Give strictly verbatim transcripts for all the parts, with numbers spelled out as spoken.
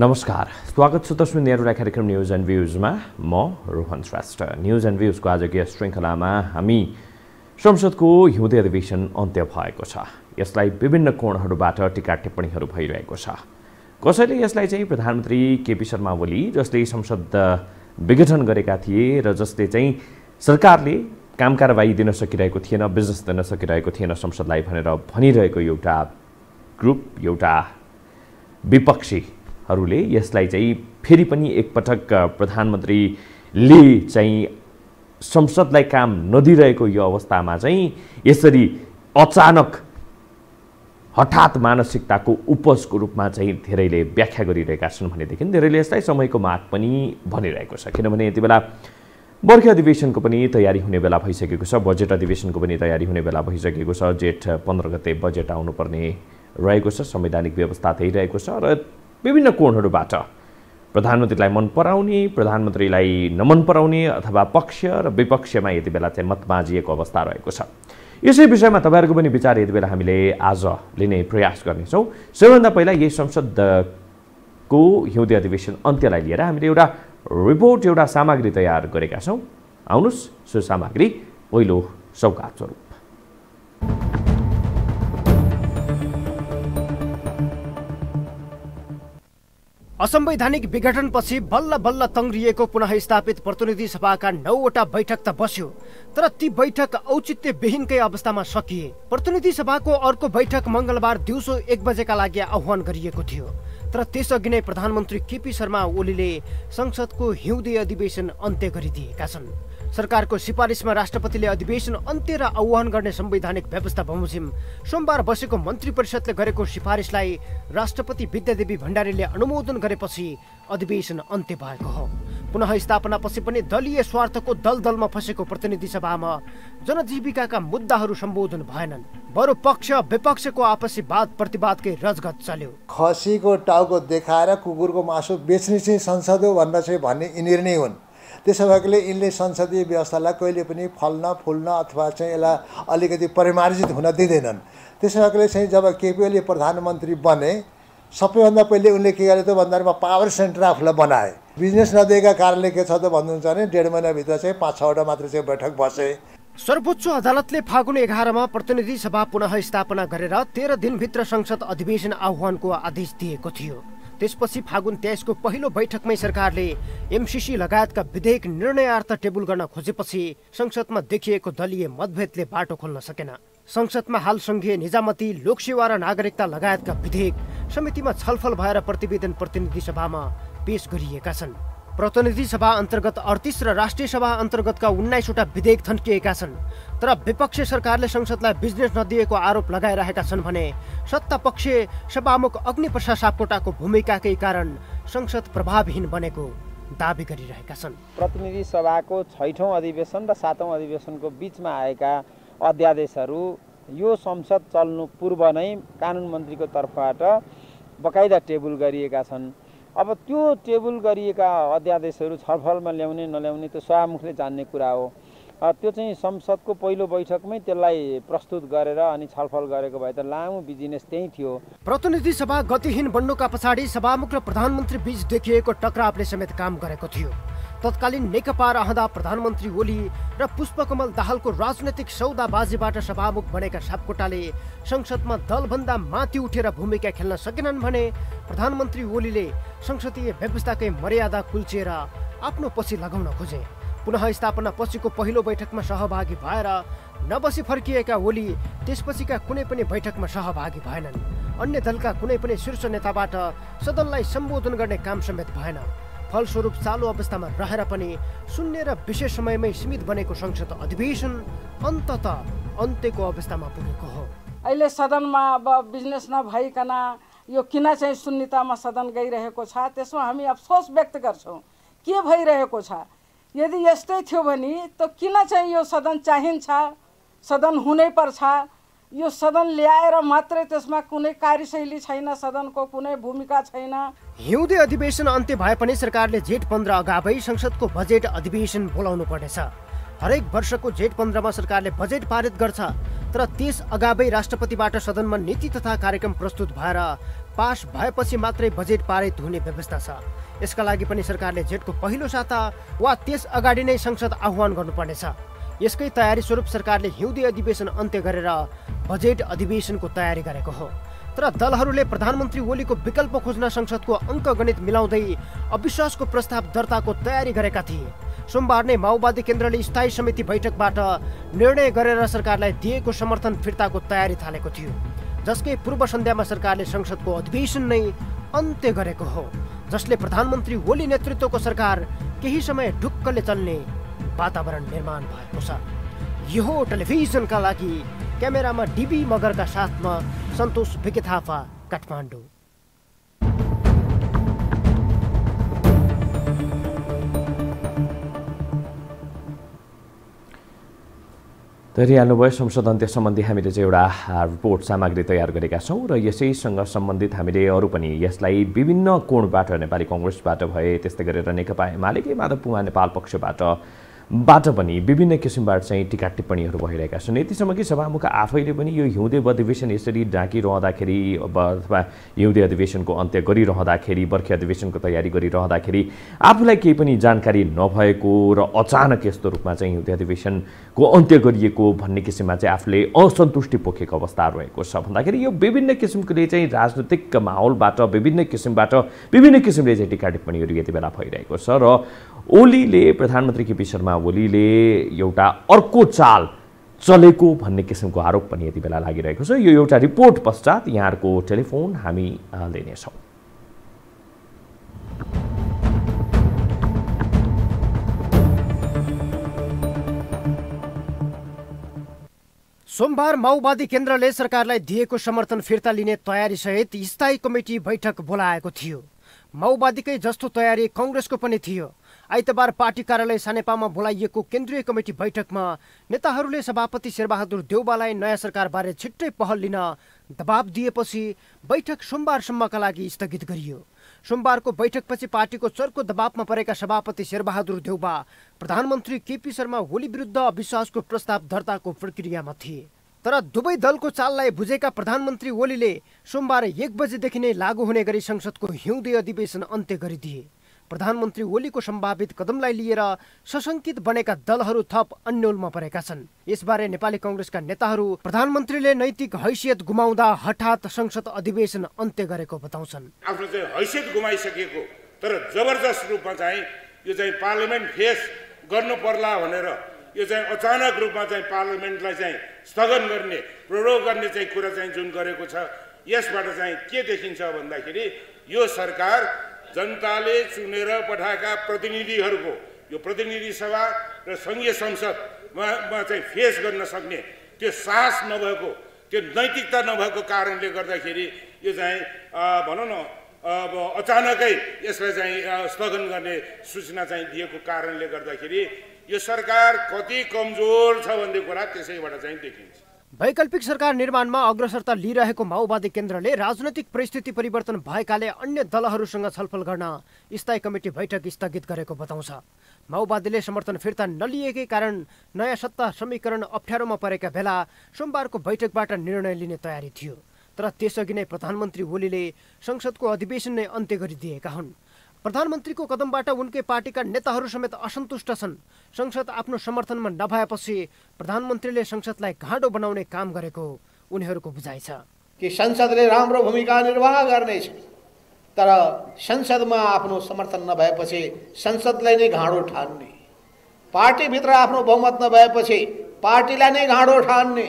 नमस्कार, स्वागत छ दर्शक मित्रहरुलाई कार्यक्रम न्यूज एंड व्यूज में। म Rohan Shrestha. News and views को आज के श्रृंखला में हमी संसद को हिउँदे अधिवेशन अन्त्य भएको छ। यसलाई विभिन्न कोणहरुबाट टीका टिप्पणी भइरहेको छ। कसैले यसलाई चाहिँ प्रधानमन्त्री केपी शर्मा ओली जसले संसद विघटन गरेका थिए र जसले चाहिँ सरकारले काम कारबाही दिन सकिरहेको थिएन, बिजनेस दिन सकिरहेको थिएन संसदलाई भनेर भनिरहेको एउटा ग्रुप, एउटा विपक्षी हरूले यसलाई चाहिँ फेरि पनि एकपटक प्रधानमन्त्रीले चाहिँ संसदलाई काम नदिरहेको यो अवस्थामा चाहिँ यसरी अचानक हठात मानसिकताको उपजको रूपमा चाहिँ धेरैले व्याख्या गरिरहेका छन् भनेदेखि धेरैले यसलाई समयको माग पनि भनिरहेको छ। किनभने यति बेला बर्खे अधिवेशनको पनि तयारी हुने बेला भइसकेको छ, बजेट अधिवेशनको पनि तयारी हुने बेला भइसकेको छ। जेठ पन्ध्र गते बजेट आउनुपर्ने रहेको छ, संवैधानिक व्यवस्था भइरहेको छ र विभिन्न कोणहरुबाट प्रधानमन्त्रीलाई मन पराउने, प्रधानमन्त्रीलाई नमन पराउने अथवा पक्ष र विपक्षमा यति बेला चाहिँ मतबाजिएको अवस्था रहेको छ। यसै विषयमा तपाईहरुको पनि विचार यति बेला हामीले आज लिने प्रयास गर्नेछौं। सबैभन्दा पहिला यही संसदको हिउँदे अधिवेशन अन्त्यलाई लिएर हामीले एउटा रिपोर्ट, एउटा सामग्री तयार गरेका छौं। आउनुस्, सो सामग्री पहिलो सौगात स्वरूप। असंवैधानिक विघटनपछि बल्ल बल्ल तंग्रिएको पुनः स्थापित प्रतिनिधि सभाका नौवटा बैठक त बस्यो, तर ती बैठक औचित्य विहीनकै अवस्थामा सकिए। प्रतिनिधि सभाको अर्को बैठक मंगलबार दिउँसो एक बजेका लागि आह्वान गरिएको थियो, तर त्यसअघि नै प्रधानमन्त्री केपी शर्मा ओलीले संसदको हिउँदे अधिवेशन अन्त्य गरिदिएका छन्। सरकारको सिफारिसमा राष्ट्रपतिले अधिवेशन अन्त्य र आह्वान गर्ने संवैधानिक व्यवस्था बमोजिम सोमबार बसेको मन्त्री परिषदले गरेको सिफारिसलाई राष्ट्रपति विद्यादेवी भण्डारीले अनुमोदन गरेपछि अधिवेशन अन्त्य भएको हो। पुनः स्थापनापछि पनि दलीय स्वार्थको दलदलमा फसेको प्रतिनिधि सभामा जनजीविकाका मुद्दाहरू सम्बोधन भएनन्, बरु पक्ष विपक्षको आपसी वाद प्रतिवादकै रजगत चल्यो। खसीको टाउको देखाएर कुकुरको मासु बेच्ने चाहिँ संसद हो भनेर चाहिँ भन्ने यिनीहरू नै हुन्। त्यसो भएकोले यिनले संसदीय व्यवस्थालाई कहिले पनि फल्न फुल्न अथवा चाहिँ यसलाई अलिकति परिमार्जित हुन दिँदैनन्। त्यसो भएकोले चाहिँ जब केपी ओली प्रधानमन्त्री बने सबैभन्दा पहिले उनले के गरे त भन्दामा पावर सेन्टर आफूलाई बनाए। बिजनेस नदिएका कारणले के छ त भन्नुहुन्छ भने डेढ महिनाभित्र चाहिँ पाँच छवटा मात्र चाहिँ बैठक बसे। सर्वोच्च अदालतले फागुन एघारमा प्रतिनिधि सभा पुनः स्थापना गरेर तेह्र दिनभित्र संसद अधिवेशन आह्वानको आदेश दिएको थियो। त्यसपछि फागुन तेईस को पहिलो बैठकमै सरकारले एमसीसी लगायतका विधेयक निर्णयार्थ टेबुल गर्न खोजेपछि संसदमा देखिएको दलीय मतभेदले बाटो खोल्न सकेन। संसदमा हाल संघीय निजामती, लोकसेवा र नागरिकता लगायतका विधेयक समितिमा छलफल भएर प्रतिवेदन प्रतिनिधि सभामा पेश गरिएका छन्। प्रतिनिधि सभा अन्तर्गत अडतिस र राष्ट्रिय सभा अन्तर्गतका उन्नाइसवटा विधेयक थन्किएका छन्, तर विपक्षी सरकारले संसदलाई बिजनेस नदिएको आरोप लगाइरहेका छन् भने सत्तापक्ष सभामुख अग्निप्रसाद सापकोटाको भूमिकाकै कारण संसद प्रभावहीन बनेको दावी गरिरहेका छन्। प्रतिनिधि सभाको छैठौं अधिवेशन र सातौं अधिवेशनको बीचमा आएका अध्यादेशहरू यो संसद चल्नु पूर्व नै कानुन मन्त्रीको तर्फबाट बकाइदा टेबुल गरिएका छन्। अब त्यो टेबुल गरिएका अध्यादेशहरू छलफलमा ल्याउने नल्याउने त्यो सभामुखले जान्ने कुरा हो। त्यो चाहिँ संसदको पहिलो बैठकमै त्यसलाई प्रस्तुत गरेर अनि छलफल गरेको भए त लामो बिजनेस त्यही थियो। प्रतिनिधि सभा गतिहीन बन्नुका पछाडि सभामुख र प्रधानमन्त्री बीच देखिएको टक्रावले समेत काम गरेको थियो। तत्कालीन नेकपा रहँदा प्रधानमन्त्री ओली र पुष्पकमल दाहालको राजनैतिक सौदाबाजीबाट सभामुख बनेका सापकोटाले संसदमा दलभन्दा माथि उठेर भूमिका खेल्न सकेनन् भने प्रधानमन्त्री ओलीले संसदीय व्यवस्थाकै मर्यादा कुल्चिएर आफ्नो पछि लगाउन खोजे। पुनः स्थापना पछिको पहिलो बैठकमा सहभागी भएर नबसी फर्किएका ओली त्यसपछिका कुनै पनि बैठकमा सहभागी भएनन्। अन्य दलका कुनै पनि शीर्ष नेताबाट सदनलाई सम्बोधन गर्ने काम समेत भएन। फलस्वरूप चालू अवस्थामा रहेर पनि शून्य र विशेष समयमै सीमित बनेको संसद अधिवेशन अन्ततः अन्त्यको अवस्थामा पुगेको हो। अहिले सदनमा अब बिजनेस नभइकन यो किन चाहिँ शून्यतामा सदन गइरहेको छ, त्यसमा हामी अफसोस व्यक्त गर्छौँ। के भइरहेको छ? यदि यस्तै थियो भने त किन चाहिँ यो सदन चाहिन्छ, सदन हुनैपर्छ। यो सदन ल्याएर मात्रै त्यसमा कुनै कार्यशैली छैन, सदनको कुनै भूमिका छैन। हिउँदे अधिवेशन अन्त्य भए पनि सरकारले जेठ पन्ध्र अगावै संसदको बजेट अधिवेशन बोलाउनु पर्नेछ। हरेक वर्षको जेठ पन्ध्रमा सरकारले बजेट पारित गर्छ, तर त्यस अगावै राष्ट्रपतिबाट सदनमा नीति तथा कार्यक्रम प्रस्तुत भएर पास भएपछि मात्रै बजेट पारित हुने व्यवस्था छ। यसका लागि पनि सरकारले जेठको पहिलो साता वा त्यस अगाडि नै संसद आह्वान गर्नुपर्नेछ। यसकै तयारी स्वरूप सरकारले हिउँदे अधिवेशन अन्त्य गरेर बजेट अधिवेशनको तयारी गरेको हो। तर दलहरूले प्रधानमन्त्री ओलीको विकल्प खोज्न संसदको अङ्कगणित मिलाउँदै अविश्वासको प्रस्ताव दर्ताको तयारी गरेका थिए। सोमबार नै माओवादी केन्द्रले स्थायी समिति बैठकबाट निर्णय गरेर सरकारलाई दिएको समर्थन फिर्ताको तयारी थालेको थियो, जसकै पूर्व सन्ध्यामा सरकारले संसदको अधिवेशन नै अन्त्य गरेको हो, जसले प्रधानमन्त्री ओली नेतृत्वको सरकार केही समय ढुक्कले चल्ने वातावरण निर्माण भएको छ। यो टेलिभिजनका लागि क्यामेरामा डिबी मगरका साथमा सन्तोष भेटेथापा, काठमाडौँ। तयारी भयो। संसद अन्त्य सम्बन्धी हामीले चाहिँ एउटा रिपोर्ट सामग्री तयार गरेका छौँ र यसैसँग सम्बन्धित हामीले अरू पनि यसलाई विभिन्न कोणबाट नेपाली कङ्ग्रेसबाट भए, त्यस्तै गरेर नेकपा एमालेकै माधव पुमा नेपाल पक्षबाट बाट पनि विभिन्न किसिमबाट चाहिँ टिका टिप्पणीहरू भइरहेका छन्। यतिसम्म कि सभामुख आफैले पनि यो हिउँदे अधिवेशन यसरी ढाकिरहँदाखेरि अथवा हिउँदे अधिवेशनको अन्त्य गरिरहँदाखेरि, बर्खे अधिवेशनको तयारी गरिरहँदाखेरि आफूलाई केही पनि जानकारी नभएको र अचानक यस्तो रूपमा चाहिँ हिउँदे अधिवेशनको अन्त्य गरिएको भन्ने किसिममा चाहिँ आफूले असन्तुष्टि पोखेको अवस्था रहेको छ। भन्दाखेरि यो विभिन्न किसिमकोले चाहिँ राजनीतिक माहौलबाट विभिन्न किसिमबाट विभिन्न किसिमले चाहिँ टिका टिप्पणीहरू यति बेला भइरहेको छ र ओलीले प्रधानमन्त्री केपी शर्मा ओलीले एउटा अर्को चाल चलेको भन्ने किसिमको आरोप पनि यति बेला लागिरहेको छ। यो एउटा रिपोर्ट पश्चात यहाँहरूको टेलिफोन हामी लिनेछौँ। सोमबार माओवादी केन्द्रले सरकारलाई दिएको समर्थन फिर्ता लिने तयारी सहित स्थायी कमिटी बैठक बोलाएको थियो। माओवादीकै जस्तो तयारी कङ्ग्रेसको पनि थियो। आइतबार पार्टी कार्यालय सानेपामा बोलाइएको केन्द्रीय कमिटी बैठकमा नेताहरूले सभापति शेरबहादुर देउवालाई नयाँ सरकारबारे छिट्टै पहल लिन दबाब दिएपछि बैठक सोमबारसम्मका लागि स्थगित गरियो। सोमबारको बैठकपछि पार्टीको चर्को दबाबमा परेका सभापति शेरबहादुर देउवा प्रधानमन्त्री केपी शर्मा ओली विरुद्ध अविश्वासको प्रस्ताव दर्ताको प्रक्रियामा थिए। तर दुवै दलको चाललाई बुझेका प्रधानमन्त्री ओलीले सोमबार एक बजेदेखि नै लागू हुने गरी संसदको हिउँदे अधिवेशन अन्त्य गरिदिए। प्रधानमन्त्री ओलीको सम्भावित कदमलाई लिएर सशङ्कित बनेका दलहरू थप अन्योलमा परेका छन्। यसबारे नेपाली कङ्ग्रेसका नेताहरू प्रधानमन्त्रीले नैतिक हैसियत गुमाउँदा हठात संसद अधिवेशन अन्त्य गरेको बताउँछन्। आफ्नो चाहिँ हैसियत गुमाइसकेको तर जबरजस्त रूपमा चाहिँ यो चाहिँ पार्लियामेन्ट फेस गर्नु पर्ला भनेर यो चाहिँ अचानक रूपमा चाहिँ पार्लियामेन्टलाई चाहिँ स्थगन गर्ने, प्ररोग गर्ने चाहिँ कुरा चाहिँ जुन गरेको छ, यसबाट चाहिँ के देखिन्छ भन्दाखेरि यो सरकार जनताले चुनेर पठाएका प्रतिनिधिहरूको यो प्रतिनिधि सभा र संघीय संसदमा चाहिँ फेस गर्न सक्ने त्यो साहस नभएको, त्यो नैतिकता नभएको कारणले गर्दाखेरि यो चाहिँ भनौँ न अब अचानकै यसलाई चाहिँ स्थगन गर्ने सूचना चाहिँ दिएको कारणले गर्दाखेरि यो सरकार कति कमजोर छ भन्ने कुरा त्यसैबाट चाहिँ देखिन्छ। वैकल्पिक सरकार निर्माणमा अग्रसरता लिइरहेको माओवादी केन्द्रले राजनैतिक परिस्थिति परिवर्तन भएकाले अन्य दलहरूसँग छलफल गर्न स्थायी कमिटी बैठक स्थगित गरेको बताउँछ। माओवादीले समर्थन फिर्ता नलिएकै कारण नयाँ सत्ता समीकरण अप्ठ्यारोमा परेका बेला सोमबारको बैठकबाट निर्णय लिने तयारी थियो। तर त्यसअघि नै प्रधानमन्त्री ओलीले संसदको अधिवेशन नै अन्त्य गरिदिएका हुन्। प्रधानमन्त्रीको कदमबाट उनकै पार्टीका नेताहरू समेत असन्तुष्ट छन्। संसद आफ्नो समर्थनमा नभएपछि प्रधानमन्त्रीले संसदलाई घाँडो बनाउने काम गरेको उनीहरूको बुझाइ छ कि संसदले राम्रो भूमिका निर्वाह गर्नेछ, तर संसदमा आफ्नो समर्थन नभएपछि संसदलाई नै घाँडो ठान्ने, पार्टीभित्र आफ्नो बहुमत नभएपछि पार्टीलाई नै घाँडो ठान्ने,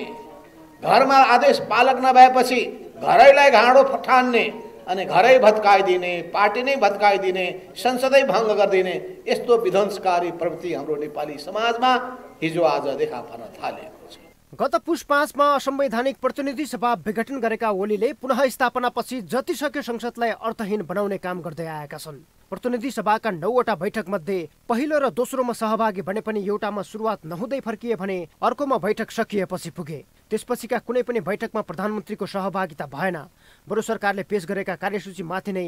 घरमा आदेश पालक नभएपछि घरैलाई घाँडो ठान्ने अनि घरै भत्काइदिने, पार्टी नै भत्काइदिने, संसदै भङ्ग गरिदिने यस्तो विध्वंसकारी प्रवृत्ति हाम्रो नेपाली समाजमा हिजो आज देखा पर्न थालेको छ। गत पुष पाँचमा असंवैधानिक प्रतिनिधि सभा विघटन गरेका ओलीले पुनः स्थापनापछि जतिसक्यो संसदलाई अर्थहीन बनाउने काम गर्दै आएका छन्। प्रतिनिधि सभाका नौवटा बैठक मध्ये पहिलो र दोस्रोमा सहभागी बने पनि एउटामा सुरुवात नहुँदै फर्किए भने अर्कोमा बैठक सकिएपछि पुगे। त्यसपछिका कुनै पनि बैठकमा प्रधानमन्त्रीको सहभागिता भएन। बरु सरकारले पेश गरेका कार्यसूची माथि नै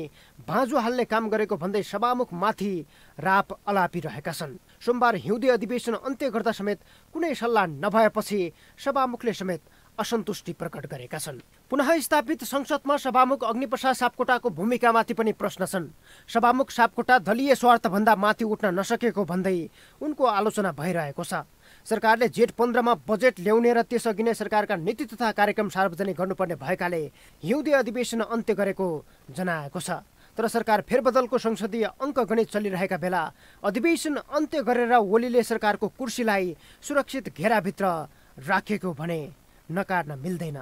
बाँझो हाल्ने काम गरेको भन्दै सभामुख माथि राप अलापिरहेका छन्। सोमबार हिउँदे अधिवेशन अन्त्य गर्दा समेत कुनै सल्लाह नभएपछि सभामुखले समेत असन्तुष्टि प्रकट गरेका छन्। पुनः स्थापित संसदमा सभामुख अग्निप्रसाद सापकोटाको भूमिकामाथि पनि प्रश्न छन्। सभामुख सापकोटा दलीय स्वार्थभन्दा माथि उठ्न नसकेको भन्दै उनको आलोचना भइरहेको छ। सरकारले जेठ पन्ध्रमा बजेट ल्याउने र त्यसअघि नै सरकारका नीति तथा कार्यक्रम सार्वजनिक गर्नुपर्ने भएकाले हिउँदे अधिवेशन अन्त्य गरेको जनाएको छ। तर सरकार फेरबदलको संसदीय अङ्कगणित चलिरहेका बेला अधिवेशन अन्त्य गरेर ओलीले सरकारको कुर्सीलाई सुरक्षित घेराभित्र राखेको भने नकार्न मिल्दैन।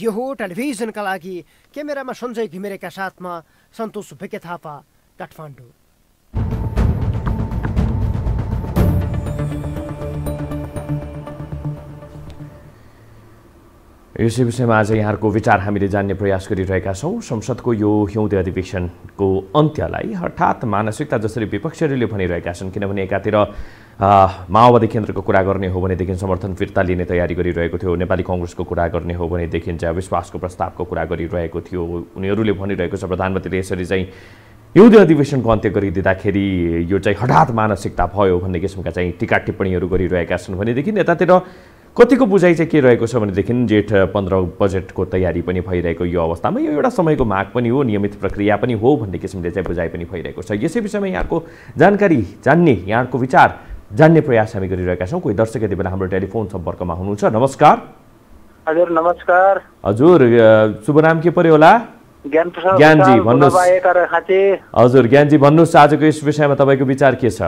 यो हो टेलिभिजनका लागि क्यामेरामा संजय घिमिरेका साथमा सन्तोष भेटेथापा, काठमाडौँ। इस विषय में आज यहाँको विचार हामीले जान्ने प्रयास गरिरहेका छौं। संसदको यो हिउँदे अधिवेशनको अन्त्यलाई हठात मानसिकता जसरी विपक्षीहरूले भनिरहेका छन्, किनभने एकातिर माओवादी केन्द्रको कुरा गर्ने हो भनेदेखि समर्थन फिर्ता लिने तयारी गरिरहेको थियो, नेपाली कांग्रेसको कुरा गर्ने हो भनेदेखि चाहिँ अविश्वासको प्रस्तावको कुरा गरिरहेको थियो। उनीहरूले भनिरहेको छ प्रधानमन्त्रीले यसरी चाहिँ हिउँदे अधिवेशनको अन्त्य गरिदिँदाखेरि यो चाहिँ हठात मानसिकता भयो भन्ने किसिमका चाहिँ टिका टिप्पणीहरू गरिरहेका छन् भनेदेखि यतातिर कतिको बुझाइ चाहिँ के रहेको छ भनेदेखि जेठ पन्ध्र बजेटको तयारी पनि भइरहेको यो अवस्थामा यो एउटा समयको माग पनि हो, नियमित प्रक्रिया पनि हो भन्ने किसिमले चाहिँ बुझाइ पनि भइरहेको छ। यसै विषयमा यहाँको जानकारी जान्ने, यहाँको विचार जान्ने प्रयास हामी गरिरहेका छौँ। कोही दर्शक यति बेला हाम्रो टेलिफोन सम्पर्कमा हुनुहुन्छ। नमस्कार हजुर। नमस्कार हजुर, शुभ नाम के पर्यो होला? ज्ञानजी भन्नुहोस्। हजुर ज्ञानजी भन्नुहोस्, आजको यस विषयमा तपाईँको विचार के छ?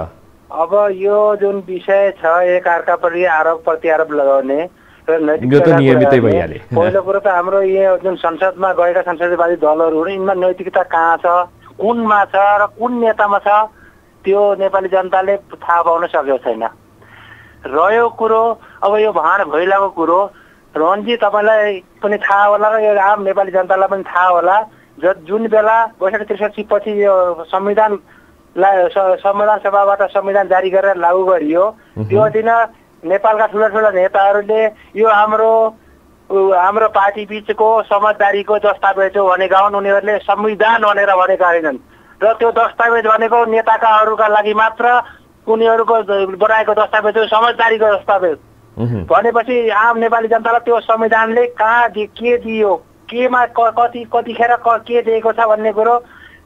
अब यो जुन विषय छ एक अर्कापट्टि आरोप प्रत्यारोप लगाउने र नैतिक पहिलो कुरो त हाम्रो यहाँ जुन संसदमा गएका संसदीयवादी दलहरू हुन् यिनमा नैतिकता कहाँ छ, कुनमा छ र कुन नेतामा छ त्यो नेपाली जनताले थाहा पाउन सकेको छैन। रह्यो कुरो अब यो भाँड भैलाको कुरो, रन्जी तपाईँलाई पनि थाहा होला र यो आम नेपाली जनतालाई पनि थाहा होला। ज जुन बेला बैसठी त्रिसठी पछि यो संविधान संविधान सभाबाट संविधान जारी गरेर लागू गरियो त्यो दिन नेपालका ठुला ठुला नेताहरूले यो हाम्रो हाम्रो पार्टी बिचको समझदारीको दस्तावेज हो भने गाउँ उनीहरूले संविधान भनेर भनेका होइनन् र त्यो दस्तावेज भनेको नेताकाहरूका लागि मात्र उनीहरूको बनाएको दस्तावेज हो, समझदारीको दस्तावेज। भनेपछि आम नेपाली जनतालाई त्यो संविधानले कहाँ के दियो, केमा कति कतिखेर के दिएको छ भन्ने कुरो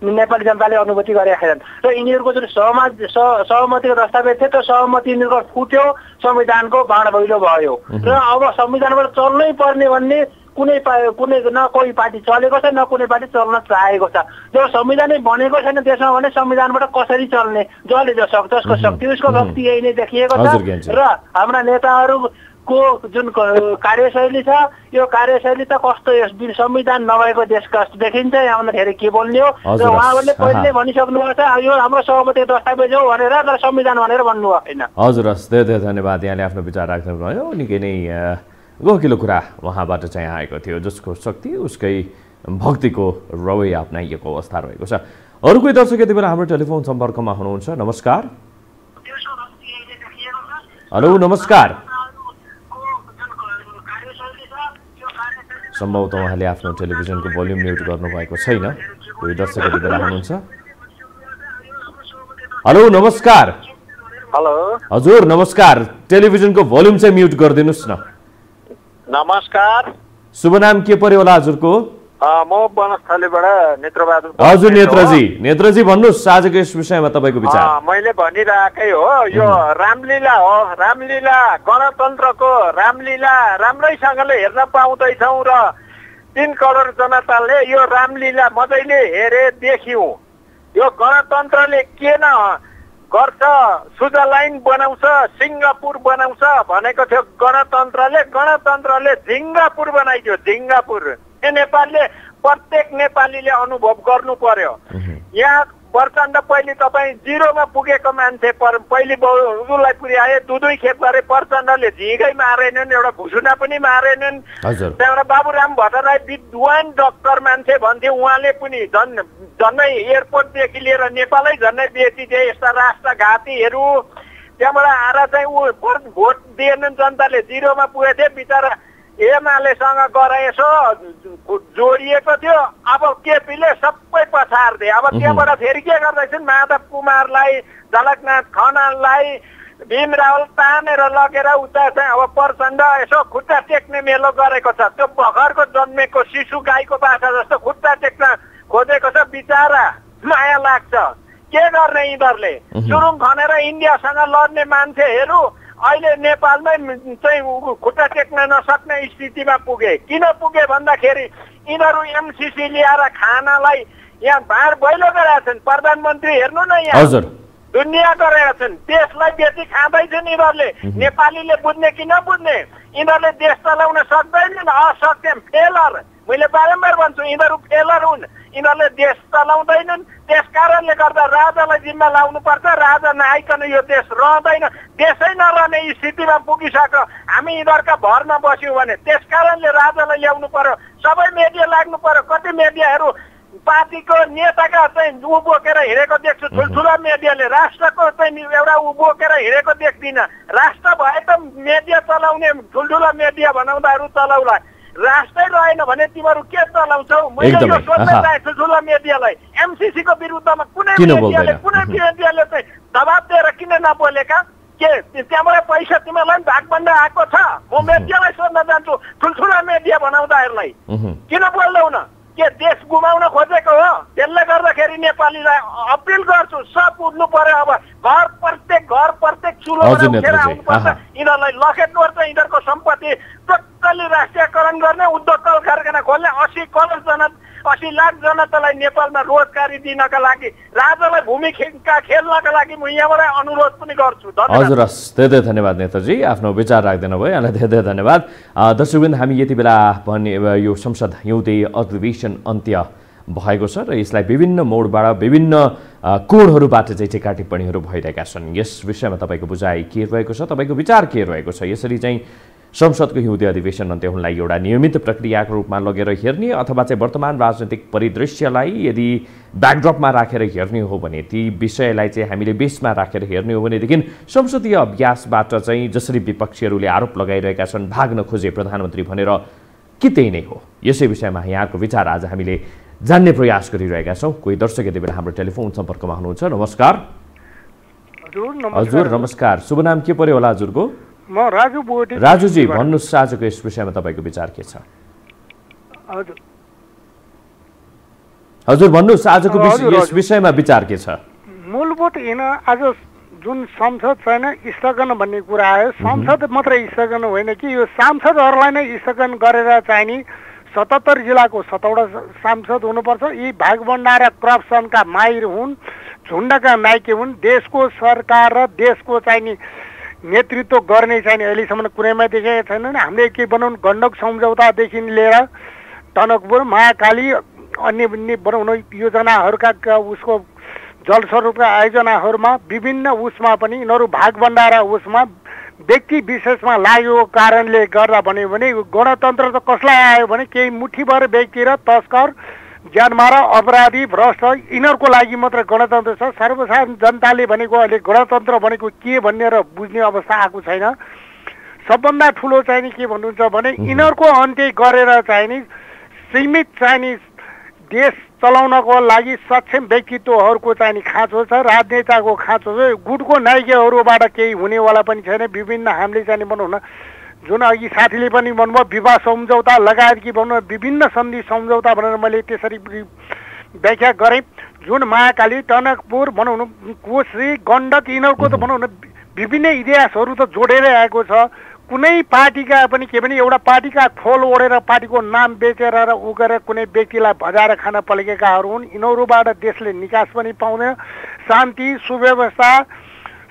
नेपाली जनताले अनुभूति गरेका छैनन् र यिनीहरूको जुन सहमत सहमतिको दस्तावेज थियो त्यो सहमति यिनीहरूको फुट्यो, संविधानको बाँड भैलो भयो र अब संविधानबाट चल्नै पर्ने भन्ने कुनै कुनै न कोही पार्टी चलेको छ न कुनै पार्टी चल्न चाहेको छ। जब संविधानै बनेको छैन देशमा भने संविधानबाट कसरी चल्ने? जसले जसको जसको शक्ति उसको शक्ति यही नै देखिएको छ र हाम्रा नेताहरू को जुन कार्यशैली छ यो कार्यशैली त कस्तो यस संविधान नभएको देश कस्तो देखिन्छ, यहाँभन्दा के बोल्ने हो र उहाँहरूले पहिले भनिसक्नुभएको छ यो हाम्रो सहमतिको दस्तावेज हो भनेर, तर संविधान भनेर भन्नु भएन। हजुर हस्, धेरै धेरै धन्यवाद। यहाँले आफ्नो विचार राख्नुभयो, निकै नै गहकिलो कुरा उहाँबाट चाहिँ आएको थियो। जसको शक्ति उसकै भक्तिको रवैया अप्नाइएको अवस्था रहेको छ। अरू कोही दर्शक यति बेला हाम्रो टेलिफोन सम्पर्कमा हुनुहुन्छ। नमस्कार। हेलो नमस्कार, सम्भवतः उहाँले आफ्नो टेलिभिजनको भोल्युम म्युट गर्नुभएको छैन। कोही दर्शक यति बेला हुनुहुन्छ। हेलो नमस्कार। हेलो हजुर नमस्कार, टेलिभिजनको भोल्युम चाहिँ म्युट गरिदिनुहोस् न। नमस्कार, शुभ नाम के पर्यो होला हजुरको? म वनस्थलीबाट नेत्रबहादुर। हजुर नेत्रजी, नेत्रजी भन्नुहोस् आजको यस विषयमा तपाईँको विचार। मैले भनिरहेकै हो यो रामलीला हो, रामलीला गणतन्त्रको रामलीला राम्रैसँगले हेर्न पाउँदैछौँ र तीन करोड जनताले यो रामलीला मजाले हेरे देख्यौँ। यो गणतन्त्रले के न गर्छ, सुजालाइन बनाउँछ, सिङ्गापुर बनाउँछ भनेको थियो गणतन्त्रले, गणतन्त्रले झिङ्गापुर बनाइदियो, झिङ्गापुर। नेपालले प्रत्येक नेपालीले अनुभव गर्नु पर्यो। यहाँ प्रचण्ड पहिले तपाईँ जिरोमा पुगेको मान्छे पर पहिले उजुलाई पुर्याए, दुई खेप गरे प्रचण्डले, झिँगै मारेनन्, एउटा घुसुना पनि मारेनन्। त्यहाँबाट बाबुराम भट्टराई विद्वान डक्टर मान्छे भन्थे, उहाँले पनि झन् झन्नै एयरपोर्टदेखि लिएर नेपालै झन्नै बेचिदिए यस्ता राष्ट्रघातीहरू। त्यहाँबाट आएर चाहिँ ऊ भोट दिएनन् जनताले, जिरोमा पुगेथे बिचरा एमालेसँग गरे यसो जोडिएको थियो। अब केपीले सबै पछार्थे। अब त्यहाँबाट फेरि के गर्दैछन्, माधव कुमारलाई, झलकनाथ खनाललाई, भीम रावल तानेर लगेर उता चाहिँ अब प्रचण्ड यसो खुट्टा टेक्ने मेलो गरेको छ। त्यो भर्खरको जन्मेको शिशु गाईको बाछा जस्तो खुट्टा टेक्न खोजेको छ। बिचारा माया लाग्छ, के गर्ने यिनीहरूले। सुरुङ खनेर इन्डियासँग लड्ने मान्छेहरू अहिले नेपालमै चाहिँ खुट्टा टेक्न नसक्ने स्थितिमा पुगे। किन पुगे भन्दाखेरि यिनीहरू एमसिसी ल्याएर खानालाई यहाँ भाँड भैलो गराएछन्। प्रधानमन्त्री हेर्नु न, यहाँ दुनिया गरेका छन्। देशलाई बेसी खाँदैछन् यिनीहरूले। नेपालीले बुझ्ने कि नबुझ्ने, यिनीहरूले देश चलाउन सक्दैनन्, असक्षम, फेलर। मैले बारम्बार भन्छु यिनीहरू फेलर हुन्, यिनीहरूले देश चलाउँदैनन्। त्यस कारणले गर्दा राजालाई जिम्मा लाउनुपर्छ। राजा नआइकन यो देश रहँदैन। देशै नरहने स्थितिमा पुगिसक्यो। हामी यिनीहरूका भरमा बस्यौँ भने त्यस कारणले राजालाई ल्याउनु पर्यो। सबै मिडिया लाग्नु पर्यो। कति मिडियाहरू पार्टीको नेताका चाहिँ ऊ बोकेर हिँडेको देख्छु। ठुल्ठुला मिडियाले राष्ट्रको चाहिँ एउटा ऊ बोकेर हिँडेको देख्दिन। राष्ट्र भए त मिडिया चलाउने ठुल्ठुला मिडिया भनाउँदाहरू चलाउला, राष्ट्रै रहेन भने तिमीहरू के चलाउँछौ। मैले यो सोध्दै थिएँ ठुल्ठुला मिडियालाई एमसिसी को विरुद्धमा कुनै मिडियाले कुनै मिडियाले चाहिँ दबाब दिएर किन नबोलेका। के त्यहाँबाट पैसा तिमीहरूलाई भागभन्दा आएको छ। म मिडियालाई सोध्न जान्छु ठुल्ठुला मिडिया भनाउँदाहरूलाई किन बोल्दैनौ न, के देश गुमाउन खोजेको हो। त्यसले गर्दाखेरि नेपालीलाई अपिल गर्छु, सब उठ्नु पर्यो। अब घर प्रत्येक घर प्रत्येक चुलो उठेर आउनुपर्छ। यिनीहरूलाई लखेट्नुपर्छ। यिनीहरूको सम्पत्ति टोटली राष्ट्रियकरण गर्ने, उद्योग कल कारखाना खोल्ने, असी करोड जना असी लाख जनतालाई नेपालमा रोजगारी दिनका लागि, राजालाई भूमिका खेल्नका लागि म यहाँबाट अनुरोध पनि गर्छु। हजुर, धेरै धेरै धन्यवाद नेताजी, आफ्नो विचार राख्दैन भयो। यहाँलाई धेरै धेरै धन्यवाद। दर्शकवृन्द, हामी यति बेला भन्ने यो संसद हिउँदे अधिवेशन अन्त्य भएको छ र यसलाई विभिन्न मोडबाट विभिन्न कोणहरूबाट चाहिँ टिका टिप्पणीहरू भइरहेका छन्। यस विषयमा तपाईँको बुझाइ के रहेको छ, तपाईँको विचार के रहेको छ? यसरी चाहिँ संसदको हिउँदे अधिवेशन अन्त्य हुनलाई एउटा नियमित प्रक्रियाको रूपमा लगेर हेर्ने अथवा चाहिँ वर्तमान राजनीतिक परिदृश्यलाई यदि ब्याकड्रपमा राखेर हेर्ने हो भने, ती विषयलाई चाहिँ हामीले बेसमा राखेर हेर्ने हो भनेदेखि संसदीय अभ्यासबाट चाहिँ जसरी विपक्षीहरूले आरोप लगाइरहेका छन् भाग्न खोजे प्रधानमन्त्री भनेर, कि त्यही नै हो? यसै विषयमा यहाँको विचार आज हामीले जान्ने प्रयास गरिरहेका छौँ। कोही दर्शक यति बेला हाम्रो टेलिफोन सम्पर्कमा हुनुहुन्छ। नमस्कार हजुर। नमस्कार, शुभ नाम के पर्यो होला हजुरको? म राजु बोटी। राजुजी, भन्नुहोस् आजको यस विषयमा तपाईँको विचार के छ? हजुर, भन्नुहोस् आजको यस विषयमा विचार के छ? मूलभूत होइन, आज जुन संसद छैन स्थगन भन्ने कुरा आयो। संसद मात्रै स्थगन होइन कि यो सांसदहरूलाई नै स्थगन गरेर चाहिँ नि सतहत्तर जिल्लाको सतवटा सांसद हुनुपर्छ। यी भागभण्डा र करप्सनका माहिर हुन्, झुन्डका माइके हुन्। देशको सरकार र देशको चाहिँ नि नेतृत्व गर्ने चाहिँ अहिलेसम्म कुरैमा देखेका छैनन्। हामीले के बनाउनु, गण्डक सम्झौतादेखि लिएर टनकपुर महाकाली अन्य अन्य बनाउनु योजनाहरूका उसको जलस्रोतका आयोजनाहरूमा विभिन्न उसमा पनि यिनीहरू भागभण्डारा उसमा व्यक्ति विशेषमा लागेको कारणले गर्दा भन्यो भने गणतन्त्र त कसलाई आयो भने केही मुठीभर व्यक्ति र तस्कर, ज्यानमारा, अपराधी, भ्रष्ट यिनीहरूको लागि मात्र गणतन्त्र छ। सर्वसाधारण जनताले भनेको अहिले गणतन्त्र भनेको के भनेर बुझ्ने अवस्था आएको छैन। सबभन्दा ठुलो चाहिँ नि के भन्नुहुन्छ भने यिनीहरूको अन्त्य गरेर चाहिँ नि सीमित चाहिँ नि देश चलाउनको लागि सक्षम व्यक्तित्वहरूको चाहिँ नि खाँचो छ, राजनेताको खाँचो छ। गुटको नायिकाहरूबाट केही हुनेवाला पनि छैन। विभिन्न हामीले चाहिँ भनौँ न, जुन अघि साथीले पनि भन्नुभयो विवाह सम्झौता लगायत कि भन्नु विभिन्न सन्धि सम्झौता भनेर मैले त्यसरी व्याख्या गरेँ। जुन महाकाली, टनकपुर भनौँ न, कोशी, गण्डक यिनीहरूको त भनौँ न विभिन्न इतिहासहरू त जोडेरै आएको छ। कुनै पार्टीका पनि के भने एउटा पार्टीका खोल ओढेर पार्टीको नाम बेचेर र उ गरेर कुनै व्यक्तिलाई भजाएर खान पल्केकाहरू हुन्। यिनीहरूबाट देशले निकास पनि पाउँदैन। शान्ति सुव्यवस्था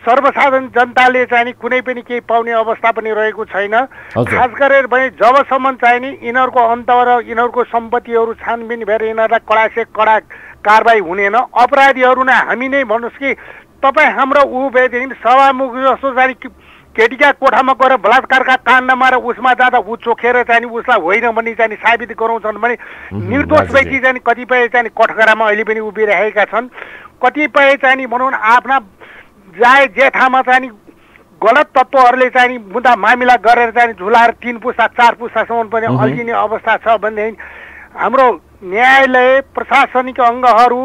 सर्वसाधारण जनताले चाहिँ नि कुनै पनि केही पाउने अवस्था पनि रहेको छैन। खास गरेर भने जबसम्म चाहिँ नि यिनीहरूको अन्त र यिनीहरूको सम्पत्तिहरू छानबिन भएर यिनीहरूलाई कडा से कडा कारवाही हुनेन। अपराधीहरू नै हामी नै भन्नुहोस् कि तपाईँ हाम्रो ऊ भएदेखि सभामुख जस्तो चाहिँ केटीका कोठामा गएर बलात्कारका काण्डमा र उसमा जाँदा ऊ चोखेर चाहिँ उसलाई होइन भन्ने चाहिँ साबित गराउँछन् भने निर्दोष व्यक्ति चाहिँ कतिपय चाहिँ कठघरामा अहिले पनि उभिरहेका छन्। कतिपय चाहिँ नि भनौँ न आफ्ना जाए जेठामा चाहिँ गलत तत्त्वहरूले चाहिँ मुद्दा मामिला गरेर चाहिँ झुलाएर तिन पुस्ता चार पुस्तासम्म पनि अल्झिने अवस्था छ भनेदेखि हाम्रो न्यायालय, प्रशासनिक अङ्गहरू,